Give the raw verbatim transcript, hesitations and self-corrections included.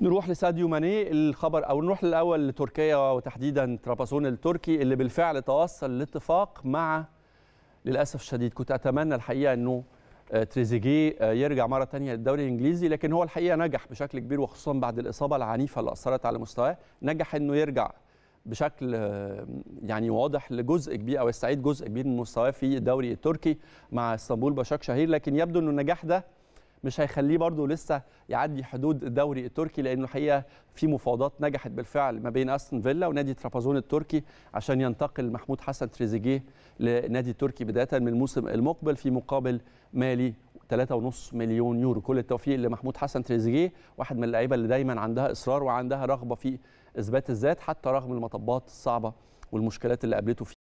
نروح لساديو ماني الخبر، او نروح الاول لتركيا وتحديدا ترابزون التركي اللي بالفعل توصل لاتفاق مع، للاسف الشديد كنت اتمنى الحقيقه انه تريزيجيه يرجع مره ثانيه للدوري الانجليزي، لكن هو الحقيقه نجح بشكل كبير وخصوصا بعد الاصابه العنيفه اللي اثرت على مستواه، نجح انه يرجع بشكل يعني واضح لجزء كبير او يستعيد جزء كبير من مستواه في الدوري التركي مع اسطنبول باشاكشهير، لكن يبدو انه النجاح ده مش هيخليه برضه لسه يعدي حدود الدوري التركي، لانه الحقيقه في مفاوضات نجحت بالفعل ما بين استون فيلا ونادي ترابزون التركي عشان ينتقل محمود حسن تريزيجيه لنادي التركي بدايه من الموسم المقبل في مقابل مالي ثلاثة ونص مليون يورو. كل التوفيق لمحمود حسن تريزيجيه، واحد من اللعيبه اللي دايما عندها اصرار وعندها رغبه في اثبات الذات حتى رغم المطبات الصعبه والمشكلات اللي قابلته في